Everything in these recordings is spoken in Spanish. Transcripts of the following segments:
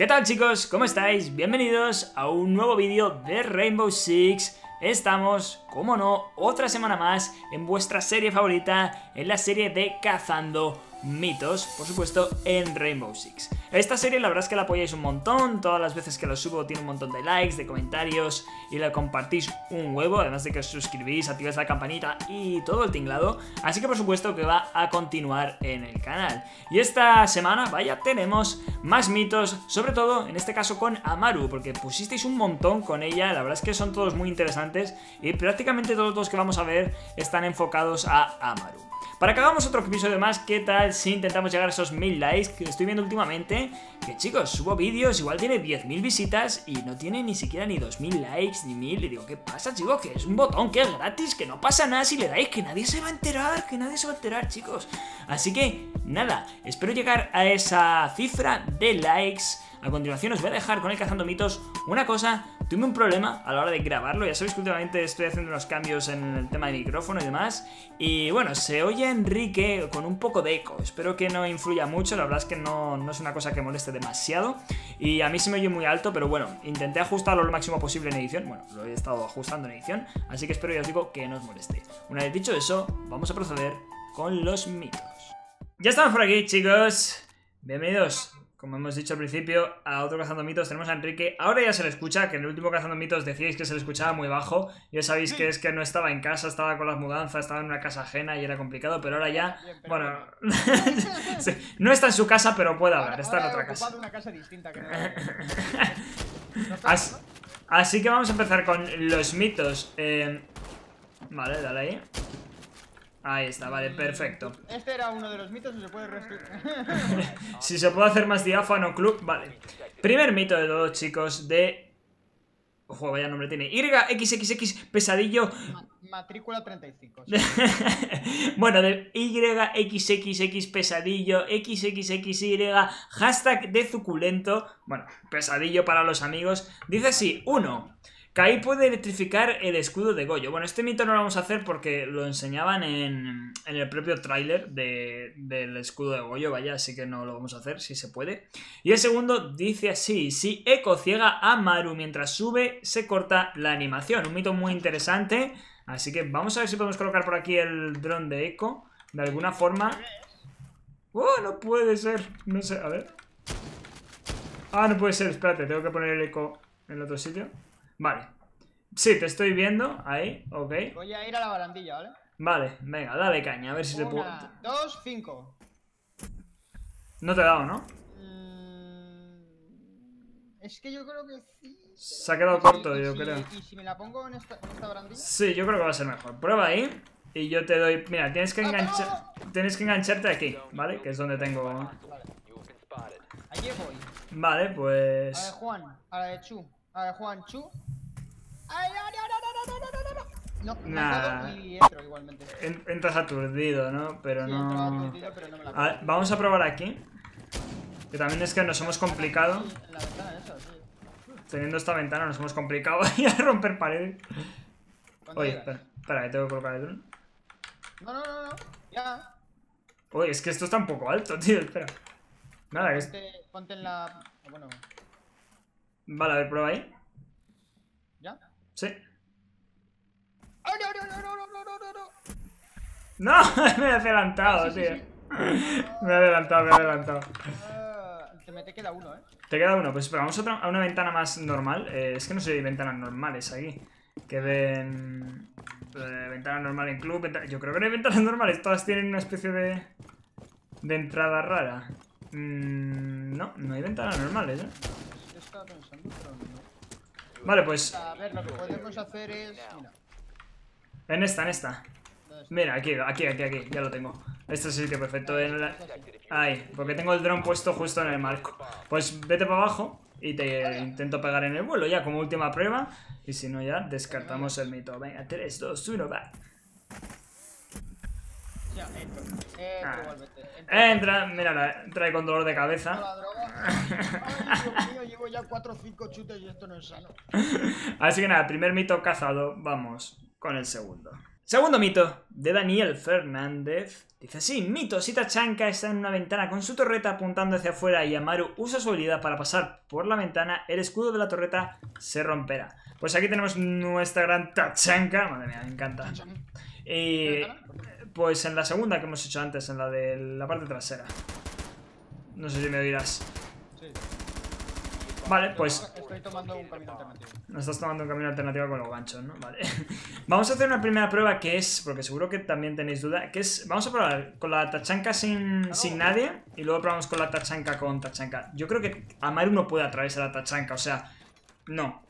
¿Qué tal, chicos? ¿Cómo estáis? Bienvenidos a un nuevo vídeo de Rainbow Six. Estamos, como no, otra semana más en vuestra serie favorita, en la serie de Cazando Mitos, por supuesto, en Rainbow Six. Esta serie la verdad es que la apoyáis un montón, todas las veces que la subo tiene un montón de likes, de comentarios y la compartís un huevo, además de que os suscribís, activáis la campanita y todo el tinglado, así que por supuesto que va a continuar en el canal. Y esta semana, vaya, tenemos más mitos, sobre todo en este caso con Amaru, porque pusisteis un montón con ella, la verdad es que son todos muy interesantes y prácticamente todos los que vamos a ver están enfocados a Amaru. Para que hagamos otro episodio más, ¿qué tal si intentamos llegar a esos 1000 likes que estoy viendo últimamente? Que, chicos, subo vídeos, igual tiene 10.000 visitas y no tiene ni siquiera ni 2000 likes ni 1000. Y digo, ¿qué pasa, chicos? Que es un botón, que es gratis, que no pasa nada si le dais, que nadie se va a enterar, que nadie se va a enterar, chicos. Así que, nada, espero llegar a esa cifra de likes. A continuación os voy a dejar con el Cazando Mitos. Una cosa, tuve un problema a la hora de grabarlo, ya sabéis que últimamente estoy haciendo unos cambios en el tema de micrófono y demás. Y bueno, se oye a Enrique con un poco de eco, espero que no influya mucho, la verdad es que no es una cosa que moleste demasiado. Y a mí se me oye muy alto, pero bueno, intenté ajustarlo lo máximo posible en edición, bueno, lo he estado ajustando en edición, así que espero, ya os digo, que no os moleste. Una vez dicho eso, vamos a proceder con los mitos. Ya estamos por aquí, chicos, bienvenidos. Como hemos dicho al principio, a otro Cazando Mitos. Tenemos a Enrique, ahora ya se le escucha, que en el último Cazando Mitos decíais que se le escuchaba muy bajo. Ya sabéis que es que no estaba en casa, estaba con las mudanzas, estaba en una casa ajena y era complicado, pero ahora ya, bueno, sí, no está en su casa, pero puede hablar, está en otra casa. Una casa distinta que no. Así que vamos a empezar con los mitos. Vale, dale ahí. Ahí está, vale, perfecto. Este era uno de los mitos, ¿no se puede reescribir? Si se puede hacer más diáfano, club, vale. Primer mito de todos, chicos, de... Ojo, vaya nombre tiene. YXXX pesadillo... Matrícula 35. Sí. Bueno, de YXXX pesadillo, XXXY, hashtag de suculento. Bueno, pesadillo para los amigos. Dice así, 1... Kai puede electrificar el escudo de Goyo. Bueno, este mito no lo vamos a hacer porque lo enseñaban en el propio tráiler del escudo de Goyo, vaya, así que no lo vamos a hacer, si se puede. Y el segundo dice así, si Eko ciega a Amaru mientras sube, se corta la animación. Un mito muy interesante, así que vamos a ver si podemos colocar por aquí el dron de Eko, de alguna forma. ¡Oh, no puede ser! No sé, a ver. Ah, no puede ser, espérate, tengo que poner el Eko en el otro sitio. Vale, sí, te estoy viendo, ahí, ok. Voy a ir a la barandilla, ¿vale? Vale, venga, dale caña, a ver si te puedo... 1, 2, 5. No te he dado, ¿no? Es que yo creo que sí. Se ha quedado corto, yo creo. ¿Y si me la pongo en esta barandilla? Sí, yo creo que va a ser mejor. Prueba ahí y yo te doy... Mira, tienes que engancharte aquí, ¿vale? Que es donde tengo... Vale, allí voy. Vale, pues... A ver, Juan, a la de Chu. A ver, Juanchu. Ay, no. Y entro igualmente. Entras aturdido, ¿no? Pero sí, no. Aturdido, pero no me la a ver, vamos a probar aquí. Que también es que nos hemos complicado. En la ventana, eso, sí. Teniendo esta ventana nos hemos complicado y a romper paredes. Oye, espera, que tengo que colocar el dron. No. Ya. Oye, es que esto está un poco alto, tío. Espera. Nada, ponte en la. Bueno. Vale, a ver, prueba ahí. ¿Ya? Sí. ¡Oh, no! Me he adelantado, sí, tío. Sí. Me he adelantado. Te queda uno, ¿eh? Te queda uno, pues espera, vamos a una ventana más normal. Es que no sé, hay ventanas normales aquí. Que ven... ventana normal en club, yo creo que no hay ventanas normales. Todas tienen una especie de entrada rara. No, no hay ventanas normales, ¿eh? Pensando, pero no. Vale, pues a ver, lo que podemos hacer es... Mira. En esta. Mira, aquí, ya lo tengo. Este sí que perfecto. Ahí, porque tengo el dron puesto justo en el marco. Pues vete para abajo y te intento pegar en el vuelo ya como última prueba. Y si no ya descartamos el mito. Venga, 3, 2, 1, va. Entra, mira, trae con dolor de cabeza. La droga. Ay, Dios mío, llevo ya 4 o 5 chutes y esto no es sano. Así que nada, primer mito cazado, vamos con el segundo. Segundo mito, de Daniel Fernández. Dice así: mitos y Tachanka está en una ventana con su torreta apuntando hacia afuera y Amaru usa su habilidad para pasar por la ventana. El escudo de la torreta se romperá. Pues aquí tenemos nuestra gran Tachanka. Madre mía, me encanta. Y pues en la segunda que hemos hecho antes, en la de la parte trasera. No sé si me oirás. Sí. Vale, pues... estoy tomando un camino alternativo. No estás tomando un camino alternativo con los ganchos, ¿no? Vale. Vamos a hacer una primera prueba que es... porque seguro que también tenéis duda. Que es... vamos a probar con la Tachanka sin nadie. Y luego probamos con la Tachanka con Tachanka. Yo creo que Amaru no puede atravesar la Tachanka. O sea... no.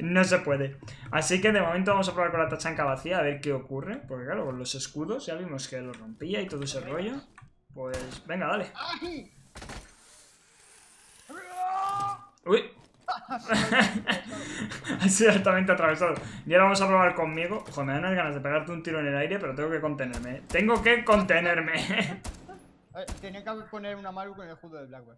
No se puede. Así que de momento vamos a probar con la Tachanka vacía. A ver qué ocurre. Porque claro, con los escudos ya vimos que los rompía y todo ese rollo. Pues... venga, dale. Uy. Ha sido altamente atravesado. Y ahora vamos a probar conmigo. Joder, me dan unas ganas de pegarte un tiro en el aire, pero tengo que contenerme. Tengo que contenerme. Tenía que poner una Amaru con el escudo de Blackwood.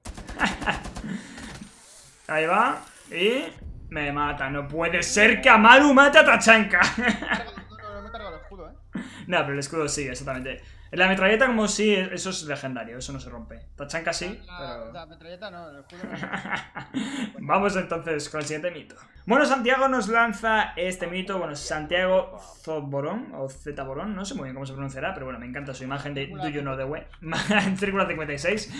Ahí va. Y... me mata. No puede ser que Amaru mate a Tachanka. No me cargo el escudo, ¿eh? No, pero el escudo sí, exactamente. La metralleta como sí, eso es legendario, eso no se rompe. Tachanka sí, pero... la metralleta no, el escudo no. Vamos entonces con el siguiente mito. Bueno, Santiago nos lanza este mito. Bueno, Santiago Zoborón o Zborón, no sé muy bien cómo se pronunciará, pero bueno, me encanta su imagen de Do You Know The Way. Círculo 56.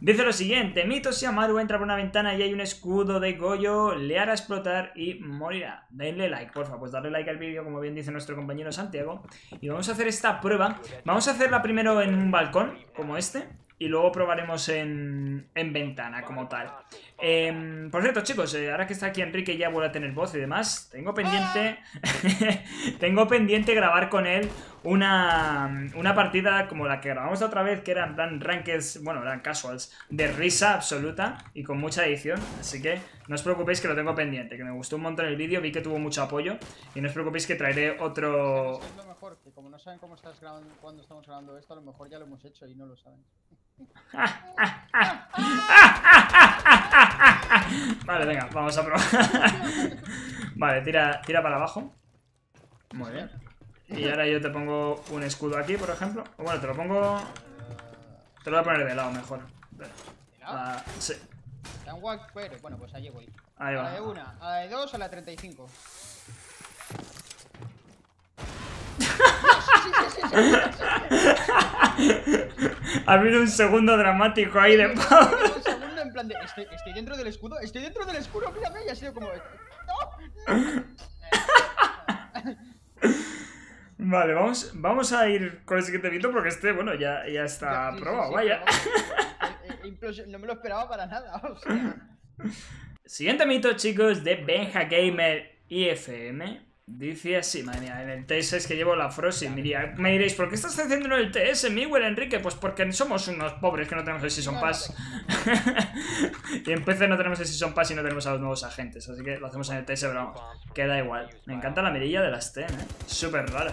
Dice lo siguiente: mitos si Amaru entra por una ventana y hay un escudo de Goyo, le hará explotar y morirá. Denle like, porfa, pues darle like al vídeo, como bien dice nuestro compañero Santiago. Y vamos a hacer esta prueba. Vamos a hacer primero en un balcón, como este, y luego probaremos en ventana, como tal. Por cierto, chicos, ahora que está aquí Enrique ya vuelve a tener voz y demás, tengo pendiente tengo pendiente grabar con él una partida como la que grabamos otra vez, que eran rankeds, bueno, eran casuals, de risa absoluta y con mucha edición. Así que no os preocupéis que lo tengo pendiente, que me gustó un montón el vídeo, vi que tuvo mucho apoyo. Y no os preocupéis que traeré otro... es lo mejor, que como no saben cómo estás grabando, cuando estamos grabando esto, a lo mejor ya lo hemos hecho y no lo saben. Vale, venga, vamos a probar. Vale, tira para abajo. Muy bien. Y ahora yo te pongo un escudo aquí, por ejemplo. O bueno, te lo pongo... te lo voy a poner de lado mejor. ¿De lado? Sí. Bueno, pues allí voy. Ahí va. A la de 1, a la de 2, a la 35. Ha habido un segundo dramático ahí de pau. Un segundo en plan de... estoy dentro del escudo, estoy dentro del escudo, mírame, y ha sido como... ¡no! Vale, vamos a ir con el siguiente mito porque este, bueno, ya está probado, sí, vaya. No me lo esperaba para nada, o sea. Siguiente mito, chicos, de Benja Gamer IFM. Dice así, madre mía, en el TS es que llevo la Frost y me diréis, ¿por qué estás haciendo en el TS, Miguel Enrique? Pues porque somos unos pobres que no tenemos el Season Pass. Y en PC no tenemos el Season Pass y no tenemos a los nuevos agentes, así que lo hacemos en el TS, pero vamos, queda igual. Me encanta la mirilla de las TN, súper rara.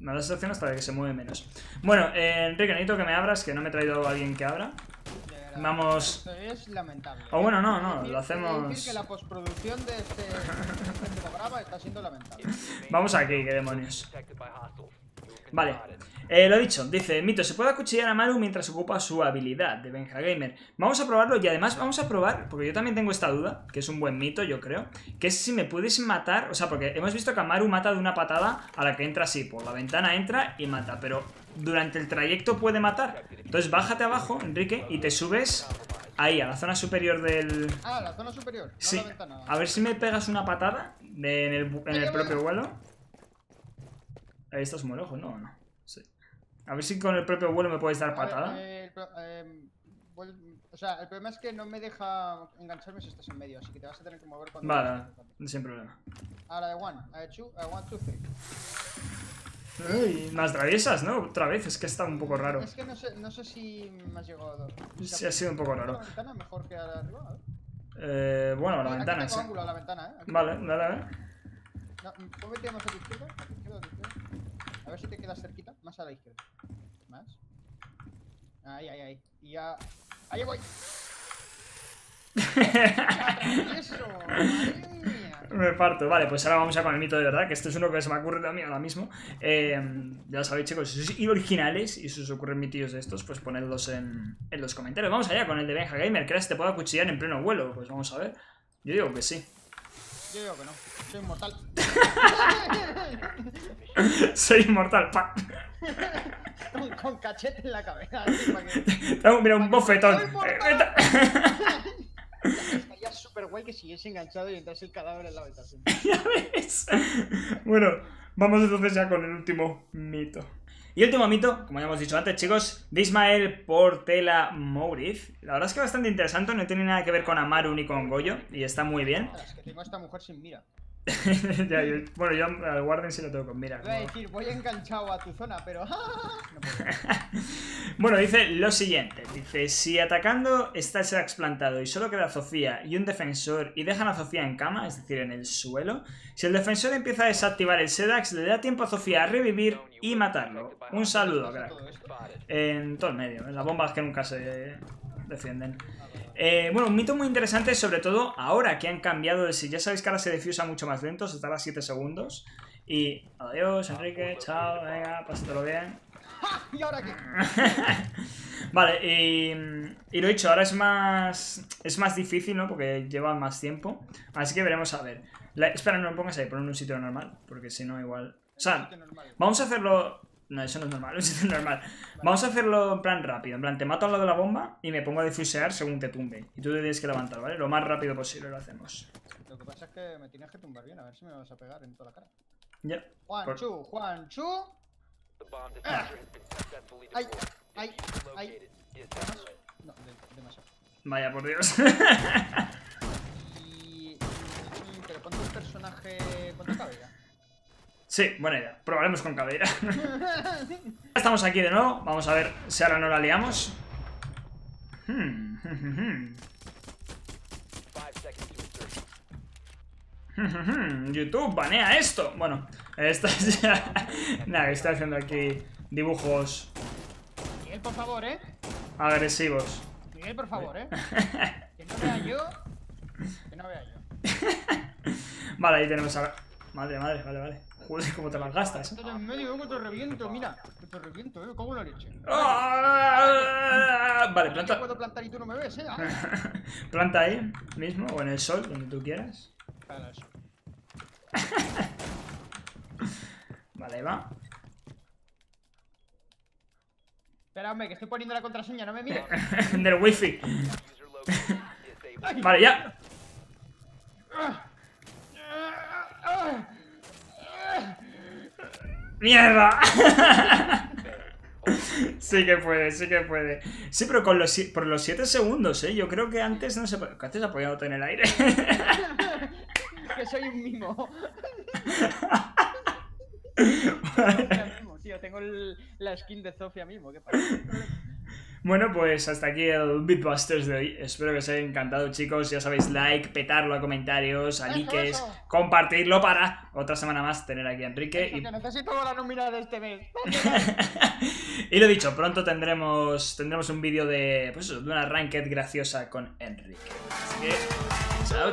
Me da la sensación hasta que se mueve menos. Bueno, Enrique, necesito que me abras, que no me he traído a alguien que abra. Vamos. Esto es lamentable. O bueno, no, lo hacemos. Decir que la postproducción de este programa está siendo lamentable. Vamos aquí, qué demonios. Vale, lo dicho, dice: mito, se puede acuchillar a Amaru mientras ocupa su habilidad, de Benja Gamer. Vamos a probarlo y además vamos a probar, porque yo también tengo esta duda, que es un buen mito, yo creo, que es si me puedes matar, o sea, porque hemos visto que Amaru mata de una patada a la que entra así, por la ventana entra y mata, pero durante el trayecto puede matar. Entonces bájate abajo, Enrique, y te subes ahí, a la zona superior del... ah, la zona superior, no sí, la ventana. A ver si me pegas una patada en el propio vuelo. Ahí estás muy lejos, ¿no? No. Sí. A ver si con el propio vuelo me puedes dar patada. O sea, el problema es que no me deja engancharme si estás en medio, así que te vas a tener que mover cuando... vale, sin problema. A la de 1, a la de 2, a la de 1, 2, 3. Uy, más traviesas, ¿no? Otra vez, es que está un poco raro. Es que no sé si me has llegado a dos. O sea, sí, ha sido un poco raro. ¿La ventana mejor que arriba? A ver. Bueno, la ventana, sí. Ángulo, la ventana, ¿eh? Vale, dale, a ver. No, cómete más a la izquierda, a la izquierda, a la izquierda. A ver si te quedas cerquita, más a la izquierda. Más. Ahí. Y ya... ¡ahí voy! ¡Eso! ¡Madre mía! Me parto. Vale, pues ahora vamos ya con el mito de verdad, que esto es uno que se me ocurre a mí ahora mismo. Ya sabéis, chicos, si sois originales y si os ocurren mitillos de estos, pues ponedlos en los comentarios. Vamos allá con el de Benja Gamer. ¿Crees que te puedo acuchillar en pleno vuelo? Pues vamos a ver. Yo digo que sí. Yo digo que no. Soy inmortal. Soy inmortal, pa. Con cachete en la cabeza. Mira, un bofetón. Estaría súper guay que siguiese enganchado y entrase el cadáver en la habitación. Ya ves. Bueno, vamos entonces ya con el último mito. Y último mito, como ya hemos dicho antes, chicos, de Ismael Portela Mouriz. La verdad es que bastante interesante, no tiene nada que ver con Amaru ni con Goyo, y está muy bien. Es que tengo a esta mujer sin mira. Ya, bueno, yo al guarden si lo tengo con mira. Voy a decir, voy enganchado a tu zona, pero... no puedo. Bueno, dice lo siguiente. Dice, si atacando está el Sedax plantado y solo queda Sofía y un defensor y dejan a Sofía en cama, es decir, en el suelo, si el defensor empieza a desactivar el Sedax, le da tiempo a Sofía a revivir y matarlo. Un saludo, crack. En todo el medio, en las bombas que nunca se defienden. Bueno, un mito muy interesante, sobre todo ahora que han cambiado de... Si ya sabéis que ahora se difusa mucho más lento, se tarda 7 segundos. Y adiós, Enrique, chao, venga, pásatelo bien. ¿Y ahora qué? Vale, y lo dicho, ahora es más difícil, ¿no? Porque lleva más tiempo. Así que veremos a ver. Espera, no lo pongas ahí, ponlo en un sitio normal, porque si no igual... O sea, vamos a hacerlo... No, eso no es normal, eso es normal. Vale. Vamos a hacerlo en plan rápido. En plan, te mato al lado de la bomba y me pongo a difusear según te tumbe. Y tú te tienes que levantar, ¿vale? Lo más rápido posible lo hacemos. Lo que pasa es que me tienes que tumbar bien, a ver si me vas a pegar en toda la cara. Ya. Juan Chu. Ay, ay, ay. No, demasiado. Vaya, por Dios. Pero ¿cuánto personaje? ¿Cuánto cabello? Sí, buena idea. Probaremos con cabellera. Estamos aquí de nuevo. Vamos a ver si ahora no la liamos. YouTube, banea esto. Bueno, esta es ya... Nada, estoy haciendo aquí dibujos... Miguel, por favor, ¿eh? Agresivos. Miguel, por favor, ¿eh? Que no vea yo. Que no vea yo. Vale, ahí tenemos a... Madre, vale. Joder, cómo te las gastas. Estás en medio, que te reviento, mira. Que te reviento, me cago en la leche. Vale, planta. Yo puedo plantar y tú no me ves, Planta ahí mismo, o en el sol, donde tú quieras. Vale, va. Espera, hombre, que estoy poniendo la contraseña, no me mires. Del wifi. Vale, ya. ¡Mierda! Sí que puede. Sí, pero con los, por los 7 segundos, ¿eh? Yo creo que antes no se podía. Que antes apoyado todo en el aire. Que soy un mimo. Mimo, tío. Tengo la skin de Sofía mismo. ¿Qué pasa? Bueno, pues hasta aquí el Beatbusters de hoy. Espero que os haya encantado, chicos. Ya sabéis, like, petarlo a comentarios, a likes, compartirlo para otra semana más tener aquí a Enrique. Eso, y... que necesito la nómina de este mes. Y lo dicho, pronto tendremos un vídeo de, pues eso, de una ranked graciosa con Enrique. Así que, chao.